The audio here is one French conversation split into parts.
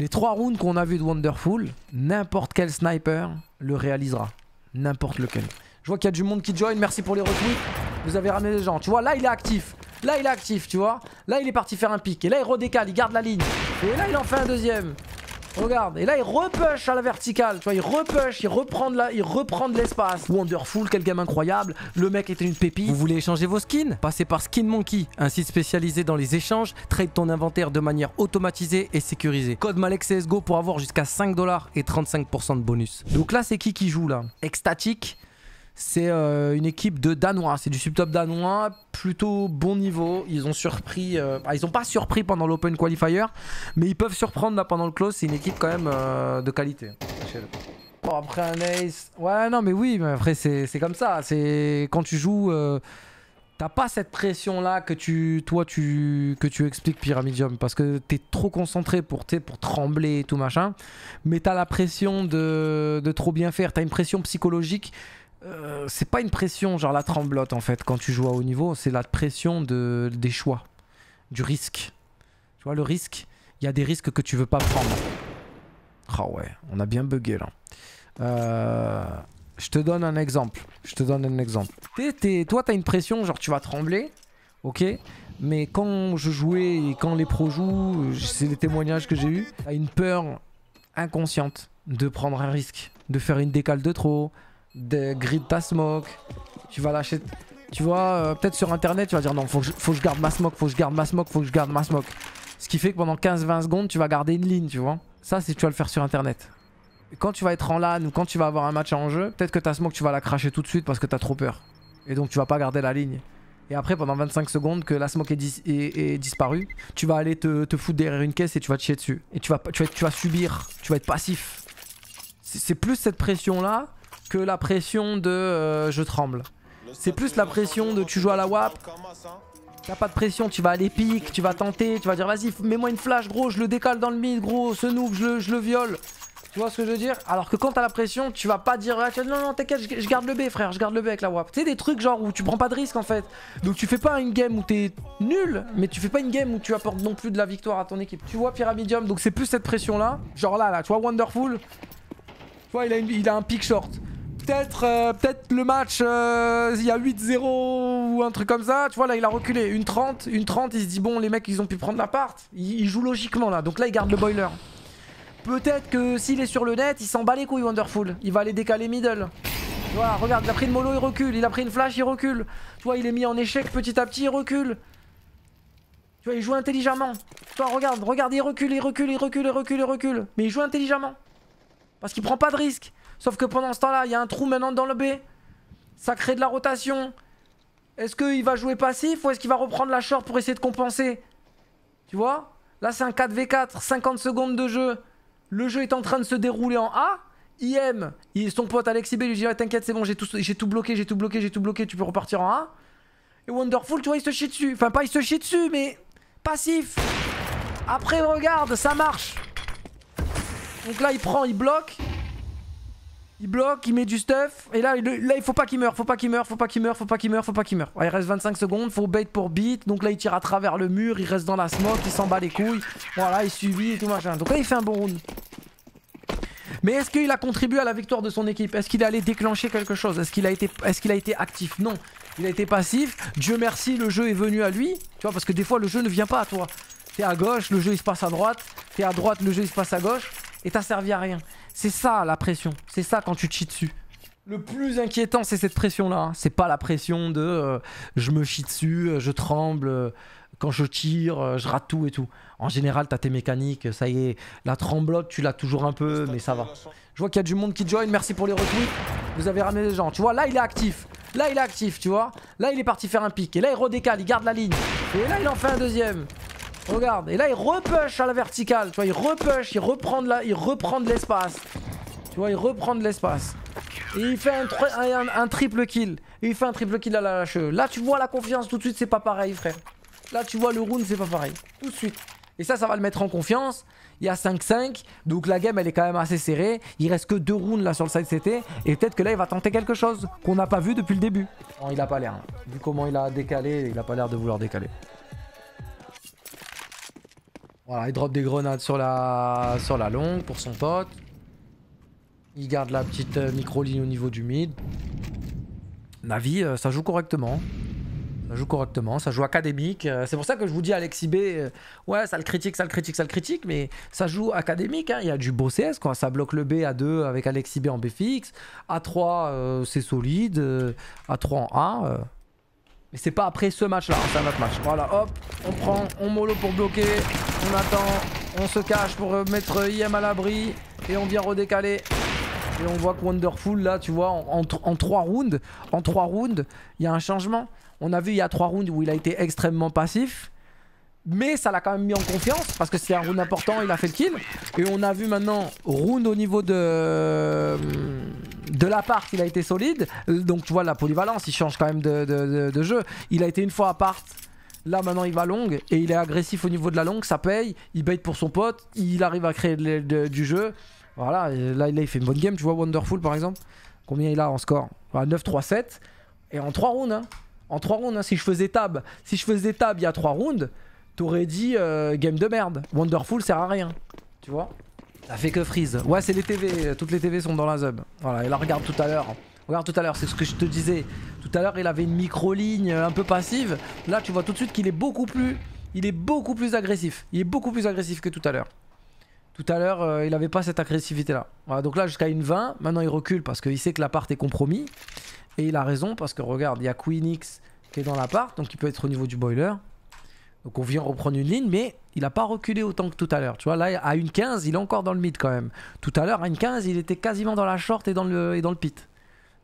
Les 3 rounds qu'on a vu de Wonderful, n'importe quel sniper le réalisera. N'importe lequel. Je vois qu'il y a du monde qui join. Merci pour les retweets. Vous avez ramené les gens. Tu vois, là, il est actif. Là, il est actif, tu vois. Là, il est parti faire un pic. Et là, il redécale. Il garde la ligne. Et là, il en fait un deuxième. Regarde. Et là, il repush à la verticale. Tu vois, il repush. Il reprend de l'espace. Wonderful, quel game incroyable. Le mec était une pépite. Vous voulez échanger vos skins? Passez par SkinMonkey, un site spécialisé dans les échanges. Trade ton inventaire de manière automatisée et sécurisée. Code MalekCSGO pour avoir jusqu'à 5 $ et 35% de bonus. Donc là, c'est qui joue là? Extatique. C'est une équipe de Danois, c'est du subtop danois, plutôt bon niveau. Ils ont surpris, ils n'ont pas surpris pendant l'Open Qualifier, mais ils peuvent surprendre là pendant le close. C'est une équipe quand même de qualité. Bon, après un ace, ouais non mais oui, mais après c'est comme ça. C'est quand tu joues, t'as pas cette pression là que tu expliques Pyramidium, parce que t'es trop concentré pour trembler et tout machin, mais t'as la pression de trop bien faire. T'as une pression psychologique. C'est pas une pression genre la tremblote en fait quand tu joues à haut niveau, c'est la pression des choix, du risque. Tu vois le risque, il y a des risques que tu veux pas prendre. Ah oh ouais, on a bien bugué là. Je te donne un exemple, Toi t'as une pression genre tu vas trembler, ok? Mais quand je jouais et quand les pros jouent, c'est les témoignages que j'ai eu, t'as une peur inconsciente de prendre un risque, de faire une décale de trop. De grid ta smoke, tu vas lâcher, tu vois, peut-être sur internet tu vas dire non, faut que je garde ma smoke, ce qui fait que pendant 15-20 secondes tu vas garder une ligne, tu vois. Ça c'est, tu vas le faire sur internet. Et quand tu vas être en LAN ou quand tu vas avoir un match en jeu, peut-être que ta smoke tu vas la cracher tout de suite parce que t'as trop peur et donc tu vas pas garder la ligne. Et après pendant 25 secondes que la smoke est disparue, tu vas aller te foutre derrière une caisse et tu vas te chier dessus et tu vas subir, tu vas être passif. C'est plus cette pression là que la pression de je tremble. C'est plus la pression de tu joues à la WAP, t'as pas de pression, tu vas à l'épique, tu vas tenter, tu vas dire vas-y mets-moi une flash gros, je le décale dans le mid gros, ce noob je le viole. Tu vois ce que je veux dire? Alors que quand t'as la pression, tu vas pas dire non non t'inquiète, je garde le B frère, je garde le B avec la WAP. Tu sais des trucs genre où tu prends pas de risque en fait. Donc tu fais pas une game où t'es nul, mais tu fais pas une game où tu apportes non plus de la victoire à ton équipe. Tu vois Pyramidium, donc c'est plus cette pression là, genre là tu vois Wonderful. Tu vois il a un pick short. Peut-être le match, il y a 8-0 ou un truc comme ça. Tu vois, là, il a reculé. Une 30, il se dit, bon, les mecs, ils ont pu prendre l'appart. Il joue logiquement, là. Donc là, il garde le boiler. Peut-être que s'il est sur le net, il s'en bat les couilles, Wonderful. Il va aller décaler middle. Tu vois, regarde, il a pris une mollo, il recule. Il a pris une flash, il recule. Tu vois, il est mis en échec petit à petit, il recule. Tu vois, il joue intelligemment. Tu vois, regarde, il recule. Mais il joue intelligemment. Parce qu'il prend pas de risque. Sauf que pendant ce temps-là, il y a un trou maintenant dans le B. Ça crée de la rotation. Est-ce qu'il va jouer passif ou est-ce qu'il va reprendre la short pour essayer de compenser? Tu vois? Là, c'est un 4v4, 50 secondes de jeu. Le jeu est en train de se dérouler en A. IM, son pote AleksiB lui dit ah, t'inquiète, c'est bon, j'ai tout bloqué, tu peux repartir en A. Et Wonderful, tu vois, il se chie dessus. Enfin, pas il se chie dessus, mais passif. Après, regarde, ça marche. Donc là, il prend, il bloque. Il met du stuff, et là, il faut pas qu'il meure, faut pas qu'il meure. Ouais, il reste 25 secondes, faut bait pour beat, donc là il tire à travers le mur, il reste dans la smoke, il s'en bat les couilles, voilà, il subit et tout machin. Donc là il fait un bon round. Mais est-ce qu'il a contribué à la victoire de son équipe? Est-ce qu'il est allé déclencher quelque chose? Est-ce qu'il a été actif? Non, il a été passif, Dieu merci le jeu est venu à lui, tu vois, parce que des fois le jeu ne vient pas à toi. T'es à gauche, le jeu il se passe à droite, t'es à droite, le jeu il se passe à gauche. Et t'as servi à rien. C'est ça la pression. C'est ça quand tu te chies dessus. Le plus inquiétant c'est cette pression là. C'est pas la pression de je me chie dessus, je tremble, quand je tire, je rate tout et tout. En général t'as tes mécaniques, ça y est. La tremblote tu l'as toujours un peu mais ça va. Je vois qu'il y a du monde qui join, merci pour les retweets. Vous avez ramené les gens. Tu vois là il est actif. Tu vois. Là il est parti faire un pic. Et là il redécale, il garde la ligne. Et là il en fait un deuxième. Regarde, et là il repush à la verticale, tu vois, il repush, il reprend de l'espace. Tu vois, il reprend de l'espace. Et il fait un triple kill. Et il fait un triple kill à la HE. Là tu vois la confiance tout de suite, c'est pas pareil frère. Là tu vois le round, c'est pas pareil. Tout de suite. Et ça va le mettre en confiance. Il y a 5-5, donc la game elle est quand même assez serrée. Il reste que 2 rounds là sur le side CT. Et peut-être que là il va tenter quelque chose qu'on n'a pas vu depuis le début. Non, il a pas l'air, hein. Vu comment il a décalé, il a pas l'air de vouloir décaler. Voilà, il drop des grenades sur la longue pour son pote. Il garde la petite micro-ligne au niveau du mid. Navi, ça joue correctement. Ça joue correctement, ça joue académique. C'est pour ça que je vous dis AleksiB, ouais, ça le critique, mais ça joue académique. Hein. Il y a du beau CS, quoi. Ça bloque le B à 2 avec AleksiB en B fixe. A3, c'est solide. A3 en 1. Mais c'est pas après ce match-là, hein, c'est un autre match. Voilà, hop, on prend, on mollo pour bloquer, on attend, on se cache pour mettre IM à l'abri, et on vient redécaler. Et on voit que Wonderful, là, tu vois, en 3 rounds, il y a un changement. On a vu il y a 3 rounds où il a été extrêmement passif, mais ça l'a quand même mis en confiance, parce que c'est un round important, il a fait le kill. Et on a vu maintenant, round au niveau de la part, il a été solide. Donc tu vois la polyvalence, il change quand même de jeu. Il a été une fois à part, là maintenant il va longue et il est agressif au niveau de la longue, ça paye. Il bait pour son pote, il arrive à créer du jeu. Voilà, et là il fait une bonne game, tu vois Wonderful par exemple. Combien il a en score, enfin, 9-3-7. Et en 3 rounds, hein. En 3 rounds, hein. Si je faisais tab il y a 3 rounds, t'aurais dit game de merde. Wonderful sert à rien, tu vois. Ça fait que freeze. Ouais, c'est les TV. Toutes les TV sont dans la ZUB. Voilà, et là, regarde tout à l'heure. Regarde tout à l'heure, c'est ce que je te disais. Tout à l'heure, il avait une micro-ligne un peu passive. Là, tu vois tout de suite qu'il est beaucoup plus agressif. Il est beaucoup plus agressif que tout à l'heure. Tout à l'heure, il n'avait pas cette agressivité-là. Voilà, donc là, jusqu'à une 20. Maintenant, il recule parce qu'il sait que l'appart est compromis. Et il a raison parce que, regarde, il y a Queenix qui est dans l'appart. Donc, il peut être au niveau du boiler. Donc on vient reprendre une ligne, mais il n'a pas reculé autant que tout à l'heure. Tu vois, là, à une 15, il est encore dans le mid quand même. Tout à l'heure, à une 15, il était quasiment dans la short et dans le pit.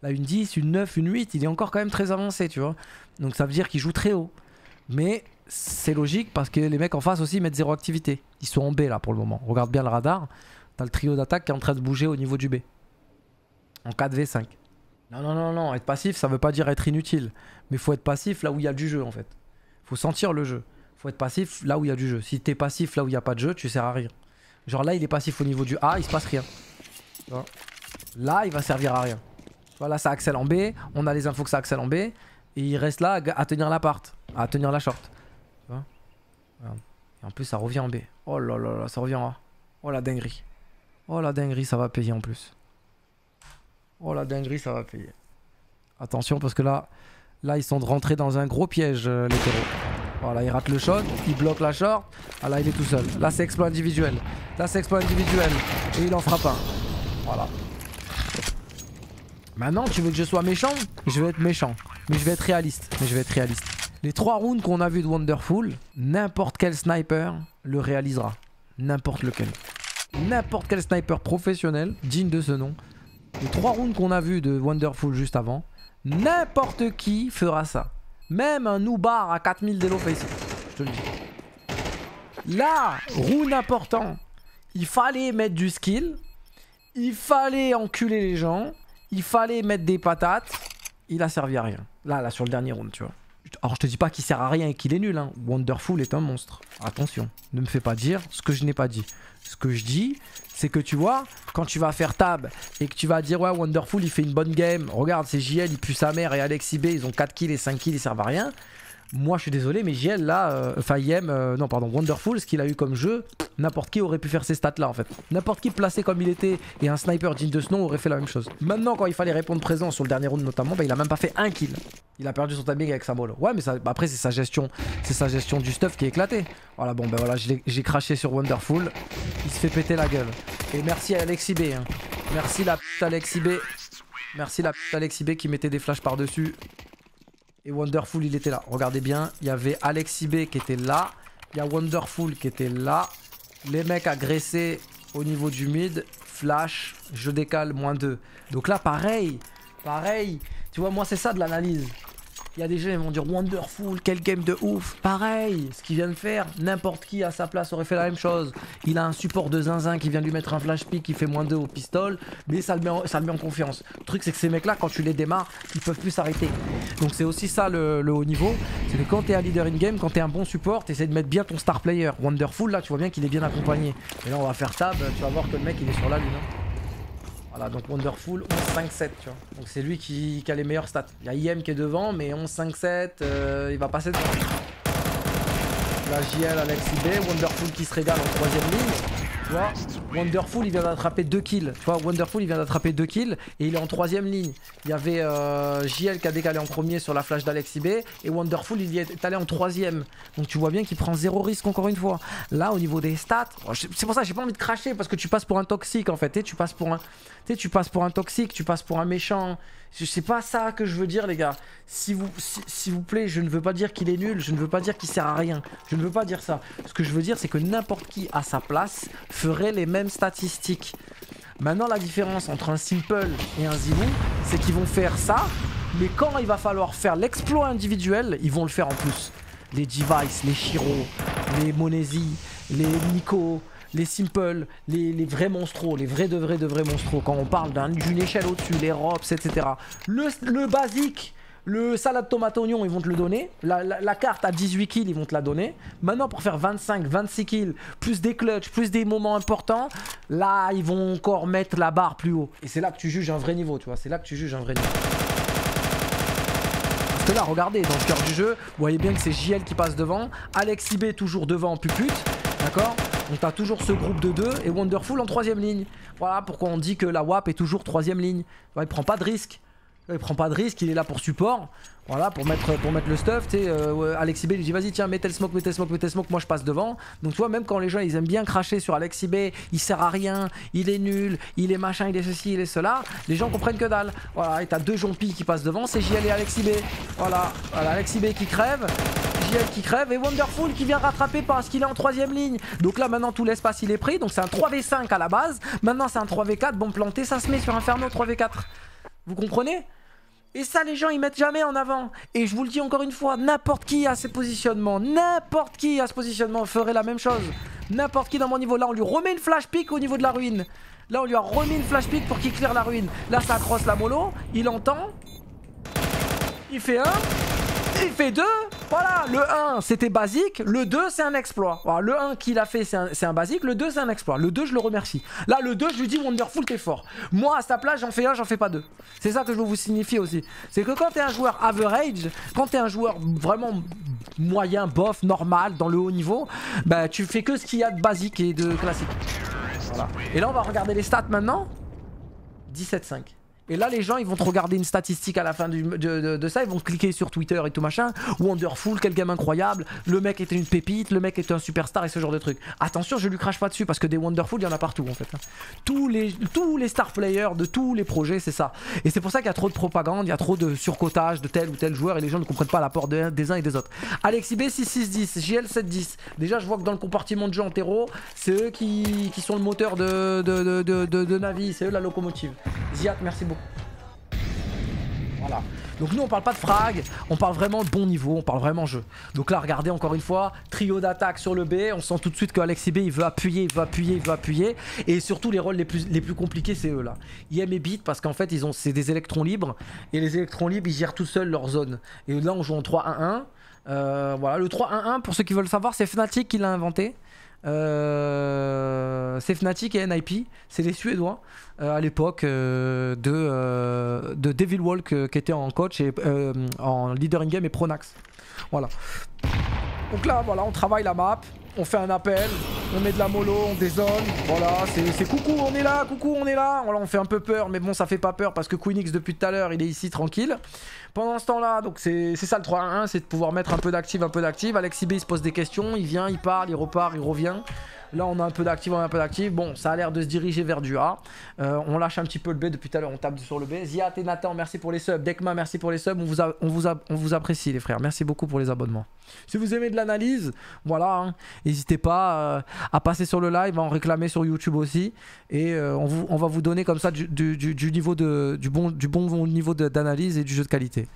Là, une 10, une 9, une 8, il est encore quand même très avancé, tu vois. Donc ça veut dire qu'il joue très haut. Mais c'est logique parce que les mecs en face aussi mettent zéro activité. Ils sont en B là pour le moment. Regarde bien le radar. T'as le trio d'attaque qui est en train de bouger au niveau du B. En 4v5. Non. Être passif, ça veut pas dire être inutile. Mais faut être passif là où il y a du jeu en fait. Faut sentir le jeu. Faut être passif là où il y a du jeu. Si t'es passif là où il n'y a pas de jeu, tu sers à rien. Genre là, il est passif au niveau du A, il se passe rien. Là, il va servir à rien. Voilà, ça accèle en B. On a les infos que ça accèle en B. Et il reste là à tenir l'appart, à tenir la short. Tu vois, et en plus, ça revient en B. Oh là là là, ça revient en A. Oh la dinguerie. Oh la dinguerie, ça va payer en plus. Oh la dinguerie, ça va payer. Attention parce que là, ils sont rentrés dans un gros piège, les terreaux. Voilà, il rate le shot, il bloque la short. Ah là, il est tout seul. Là, c'est exploit individuel. Et il en frappe un. Voilà. Maintenant, tu veux que je sois méchant? Je vais être méchant. Mais je vais être réaliste. Les 3 rounds qu'on a vu de Wonderful, n'importe quel sniper le réalisera. N'importe lequel. N'importe quel sniper professionnel, digne de ce nom. Les 3 rounds qu'on a vu de Wonderful juste avant, n'importe qui fera ça. Même un noobar à 4000 d'élo face, je te le dis. Là, round important, il fallait mettre du skill, il fallait enculer les gens, il fallait mettre des patates, il a servi à rien. Là, sur le dernier round, tu vois. Alors, je te dis pas qu'il sert à rien et qu'il est nul, hein. Wonderful est un monstre. Attention, ne me fais pas dire ce que je n'ai pas dit. Ce que je dis, c'est que tu vois, quand tu vas faire tab et que tu vas dire ouais, Wonderful il fait une bonne game, regarde c'est JL, il pue sa mère et AleksiB ils ont 4 kills et 5 kills, ils servent à rien. Moi je suis désolé, mais JL là, enfin Wonderful, ce qu'il a eu comme jeu, n'importe qui aurait pu faire ces stats là en fait. N'importe qui placé comme il était et un sniper digne de ce nom aurait fait la même chose. Maintenant quand il fallait répondre présent sur le dernier round notamment, bah, il a même pas fait un kill. Il a perdu son timing avec sa molo. Ouais mais ça, bah, après c'est sa gestion du stuff qui est éclatée. Voilà bon ben voilà, j'ai craché sur Wonderful, il se fait péter la gueule. Et merci à AleksiB, hein. Merci la p*** AleksiB qui mettait des flashs par dessus. Et Wonderful il était là, regardez bien, il y avait AleksiB qui était là, il y a Wonderful qui était là, les mecs agressés au niveau du mid, flash, je décale, moins 2. Donc là pareil, tu vois moi c'est ça de l'analyse. Il y a des gens qui vont dire Wonderful, quel game de ouf. Pareil, ce qu'il vient de faire, n'importe qui à sa place aurait fait la même chose. Il a un support de zinzin qui vient lui mettre un flash pick qui fait moins 2 au pistol, mais ça le met en confiance. Le truc c'est que ces mecs là quand tu les démarres, ils peuvent plus s'arrêter. Donc c'est aussi ça le haut niveau, c'est que quand t'es un leader in game, quand t'es un bon support, t'essaies de mettre bien ton star player. Wonderful là tu vois bien qu'il est bien accompagné. Et là on va faire tab, tu vas voir que le mec il est sur la lune. Voilà, donc Wonderful 11-5-7, tu vois. Donc c'est lui qui a les meilleurs stats. Il y a IM qui est devant, mais 11-5-7, il va passer devant. La JL, AleksiB, Wonderful qui se régale en troisième ligne. Tu vois, Wonderful il vient d'attraper 2 kills. Tu vois, Wonderful il vient d'attraper 2 kills et il est en troisième ligne. Il y avait JL qui a décalé en premier sur la flash d'AleksiB et Wonderful il y est allé en troisième. Donc tu vois bien qu'il prend 0 risque encore une fois. Là au niveau des stats, c'est pour ça que j'ai pas envie de cracher parce que tu passes pour un toxique en fait. Et tu passes pour un, toxique, tu passes pour un méchant. C'est pas ça que je veux dire les gars. S'il vous plaît, je ne veux pas dire qu'il est nul, je ne veux pas dire qu'il sert à rien. Je ne veux pas dire ça. Ce que je veux dire c'est que n'importe qui à sa place ferait les mêmes statistiques. Maintenant la différence entre un s1mple et un ZywOo, c'est qu'ils vont faire ça, mais quand il va falloir faire l'exploit individuel, ils vont le faire en plus. Les Device, les Shiro, les m0NESY, les NiKo, les s1mple, les vrais monstros, les vrais de vrais monstros. Quand on parle d'une échelle au-dessus, les ropz, etc. Le basique, le salade tomate oignon, ils vont te le donner. La carte à 18 kills, ils vont te la donner. Maintenant, pour faire 25, 26 kills, plus des clutches, plus des moments importants, là, ils vont encore mettre la barre plus haut. Et c'est là que tu juges un vrai niveau, tu vois. C'est là que tu juges un vrai niveau. Parce que là, regardez, dans le cœur du jeu, vous voyez bien que c'est JL qui passe devant. AleksiB toujours devant en pupute. D'accord ? Donc t'as toujours ce groupe de 2 et Wonderful en troisième ligne. Voilà pourquoi on dit que la WAP est toujours troisième ligne. Il prend pas de risque. Il prend pas de risque, il est là pour support. Voilà, pour mettre le stuff. AleksiB lui dit vas-y tiens, mets tel smoke, moi je passe devant. Donc tu vois, même quand les gens ils aiment bien cracher sur AleksiB, il sert à rien, il est nul, il est machin, il est ceci, il est cela, les gens comprennent que dalle. Voilà, et t'as deux jompies qui passent devant, c'est JL et AleksiB. Voilà, AleksiB qui crève, JL qui crève et Wonderful qui vient rattraper parce qu'il est en troisième ligne. Donc là maintenant tout l'espace il est pris, donc c'est un 3v5 à la base, maintenant c'est un 3v4, bon planté, ça se met sur Inferno 3v4. Vous comprenez? Et ça les gens ils mettent jamais en avant. Et je vous le dis encore une fois, n'importe qui à ce positionnement, ferait la même chose. N'importe qui dans mon niveau. Là on lui remet une flash pick au niveau de la ruine. Là on lui a remis une flash pick pour qu'il clear la ruine. Là ça crosse la mollo, il entend. Il fait 1, il fait 2. Voilà, le 1 c'était basique, le 2 c'est un exploit. Voilà, le 1 qu'il a fait c'est un basique, le 2 c'est un exploit. Le 2 je le remercie. Là le 2 je lui dis Wonderful t'es fort. Moi à sa place j'en fais 1, j'en fais pas 2. C'est ça que je veux vous signifier aussi. C'est que quand t'es un joueur average, quand t'es un joueur vraiment moyen, bof, normal, dans le haut niveau, bah tu fais que ce qu'il y a de basique et de classique. Voilà. Et là on va regarder les stats maintenant. 17-5. Et là les gens ils vont te regarder une statistique à la fin de ça, ils vont cliquer sur Twitter et tout machin, Wonderful, quel game incroyable, le mec était une pépite, le mec était un superstar et ce genre de truc. Attention je lui crache pas dessus parce que des Wonderful il y en a partout en fait. Tous les star players de tous les projets c'est ça. Et c'est pour ça qu'il y a trop de propagande, il y a trop de surcotage de tel ou tel joueur et les gens ne comprennent pas l'apport des uns et des autres. AleksiB 6-6-10, JL 7-10, déjà je vois que dans le compartiment de jeu en terreau, c'est eux qui sont le moteur de Navi, c'est eux la locomotive. Ziad merci beaucoup. Voilà. Donc nous on parle pas de frag, on parle vraiment de bon niveau, on parle vraiment jeu. Donc là regardez encore une fois, trio d'attaque sur le B, on sent tout de suite que AleksiB il veut appuyer, il veut appuyer. Et surtout les rôles les plus compliqués c'est eux là. IM et b1t parce qu'en fait ils ont c'est des électrons libres et les électrons libres ils gèrent tout seuls leur zone. Et là on joue en 3-1-1. Voilà le 3-1-1 pour ceux qui veulent savoir c'est Fnatic qui l'a inventé. C'est Fnatic et NIP, c'est les Suédois à l'époque de Devil Walk qui était en coach et en leader in game et Pronax. Voilà. Donc là voilà on travaille la map, on fait un appel, on met de la mollo, on dézone, voilà c'est coucou on est là, voilà, on fait un peu peur mais bon ça fait pas peur parce que Queenix depuis tout à l'heure il est ici tranquille. Pendant ce temps là donc c'est ça le 3-1-1, c'est de pouvoir mettre un peu d'active. AleksiB il se pose des questions, il vient, il parle, il repart, il revient. Là on a un peu d'active, bon ça a l'air de se diriger vers du A. On lâche un petit peu le B depuis tout à l'heure, on tape sur le B. Ziat et Nathan merci pour les subs, Dekma merci pour les subs, on vous apprécie les frères, merci beaucoup pour les abonnements. Si vous aimez de l'analyse, voilà, n'hésitez pas à passer sur le live, à en réclamer sur YouTube aussi. Et on va vous donner comme ça du bon niveau d'analyse et du jeu de qualité.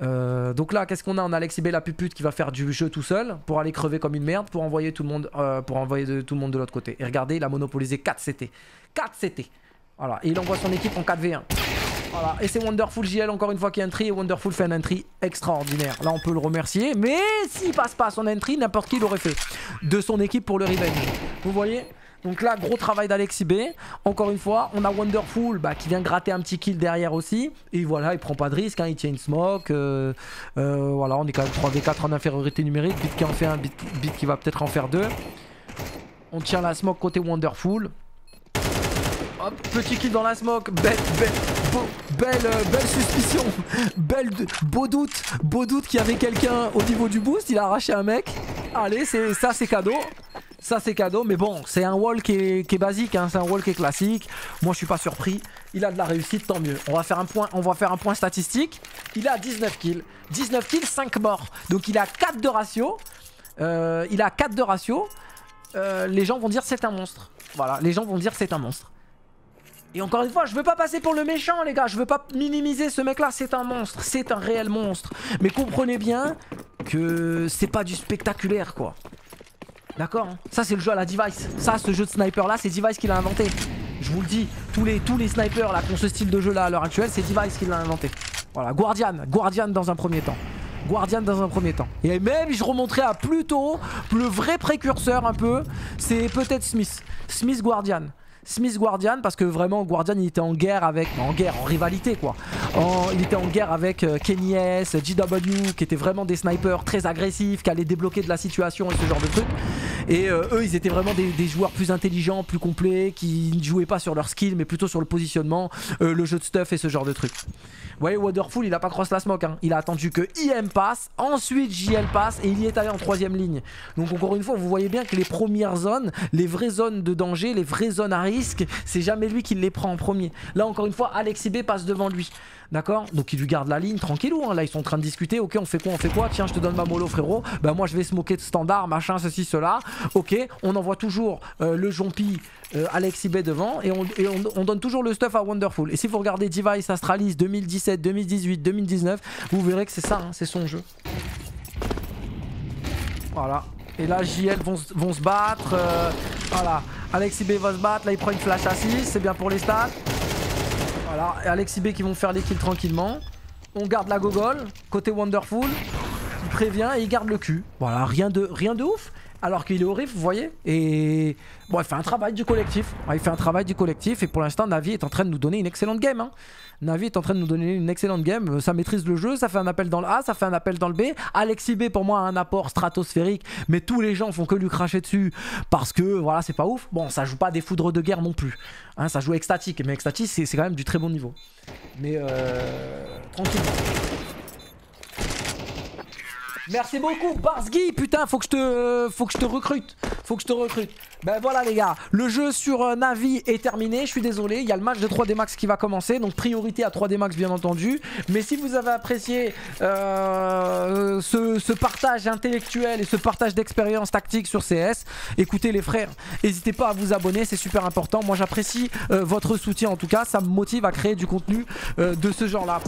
Donc là qu'est-ce qu'on a? On a AleksiB la pupute qui va faire du jeu tout seul pour aller crever comme une merde, pour envoyer tout le monde de l'autre côté. Et regardez il a monopolisé 4 CT. Voilà et il envoie son équipe en 4v1. Voilà et c'est Wonderful JL encore une fois qui entry et Wonderful fait un entry extraordinaire. Là on peut le remercier mais s'il passe pas son entry n'importe qui l'aurait fait de son équipe pour le revenge. Vous voyez Donc là, gros travail d'AleksiB. Encore une fois, on a Wonderful qui vient gratter un petit kill derrière aussi. Et voilà, il prend pas de risque, il tient une smoke. Voilà, on est quand même 3v4 en infériorité numérique. Bit qui en fait un, Bit qui va peut-être en faire deux. On tient la smoke côté Wonderful. Hop, petit kill dans la smoke. Belle suspicion. Beau doute qu'il y avait quelqu'un au niveau du boost. Il a arraché un mec. Allez, ça c'est cadeau. Ça c'est cadeau, mais bon, c'est un wall qui est basique, c'est un wall qui est classique. Moi je suis pas surpris, il a de la réussite, tant mieux. On va faire un point statistique. Il a 19 kills, 5 morts. Donc il a 4 de ratio. Les gens vont dire c'est un monstre. Voilà, les gens vont dire c'est un monstre. Et encore une fois, je veux pas passer pour le méchant les gars, je veux pas minimiser ce mec là, c'est un monstre, c'est un réel monstre. Mais comprenez bien que c'est pas du spectaculaire quoi. D'accord, ça c'est le jeu à la Device. Ça, ce jeu de sniper là, c'est Device qui l'a inventé. Je vous le dis, tous les snipers là qui ont ce style de jeu là à l'heure actuelle, c'est Device qui l'a inventé. Voilà, Guardian dans un premier temps. Et même, je remonterai à plus tôt, le vrai précurseur un peu, c'est peut-être Smith. Smith Guardian, parce que vraiment Guardian il était en guerre avec, en rivalité quoi. Il était en guerre avec KennyS, JW, qui étaient vraiment des snipers très agressifs, qui allaient débloquer de la situation et ce genre de trucs. Et eux ils étaient vraiment des joueurs plus intelligents, plus complets, qui ne jouaient pas sur leur skill mais plutôt sur le positionnement, le jeu de stuff et ce genre de trucs. Vous voyez Wonderful il a pas cross la smoke, il a attendu que IM passe, ensuite JL passe et il y est allé en troisième ligne. Donc encore une fois vous voyez bien que les premières zones, les vraies zones de danger, les vraies zones à risque, c'est jamais lui qui les prend en premier. Là encore une fois AleksiB passe devant lui. D'accord, donc il lui garde la ligne tranquillou, là ils sont en train de discuter, ok on fait quoi, tiens je te donne ma mollo frérot, bah moi je vais smoker de standard, machin, ceci, cela, ok, on envoie toujours le jompi AleksiB devant et on donne toujours le stuff à Wonderful. Et si vous regardez Device, Astralis 2017, 2018, 2019, vous verrez que c'est ça, c'est son jeu. Voilà, et là JL vont se battre, voilà, AleksiB va se battre, là il prend une flash à 6, c'est bien pour les stats. Voilà, et AleksiB qui vont faire les kills tranquillement. On garde la gogole, côté Wonderful. Il prévient et il garde le cul. Voilà, rien de ouf. Alors qu'il est au riff, vous voyez. Et bon, il fait un travail du collectif. Et pour l'instant, Navi est en train de nous donner une excellente game. Ça maîtrise le jeu, ça fait un appel dans le A, ça fait un appel dans le B. AleksiB pour moi a un apport stratosphérique, mais tous les gens font que lui cracher dessus parce que voilà, c'est pas ouf. Bon, ça joue pas des foudres de guerre non plus. Ça joue Extatique, mais Extatique c'est quand même du très bon niveau. Mais tranquillement. Merci beaucoup Barsky, putain faut que je te recrute. Ben voilà les gars, le jeu sur Navi est terminé, je suis désolé, il y a le match de 3DMAX qui va commencer, donc priorité à 3DMAX bien entendu. Mais si vous avez apprécié ce partage intellectuel et ce partage d'expérience tactique sur CS, écoutez les frères, n'hésitez pas à vous abonner, c'est super important. Moi j'apprécie votre soutien en tout cas, ça me motive à créer du contenu de ce genre là.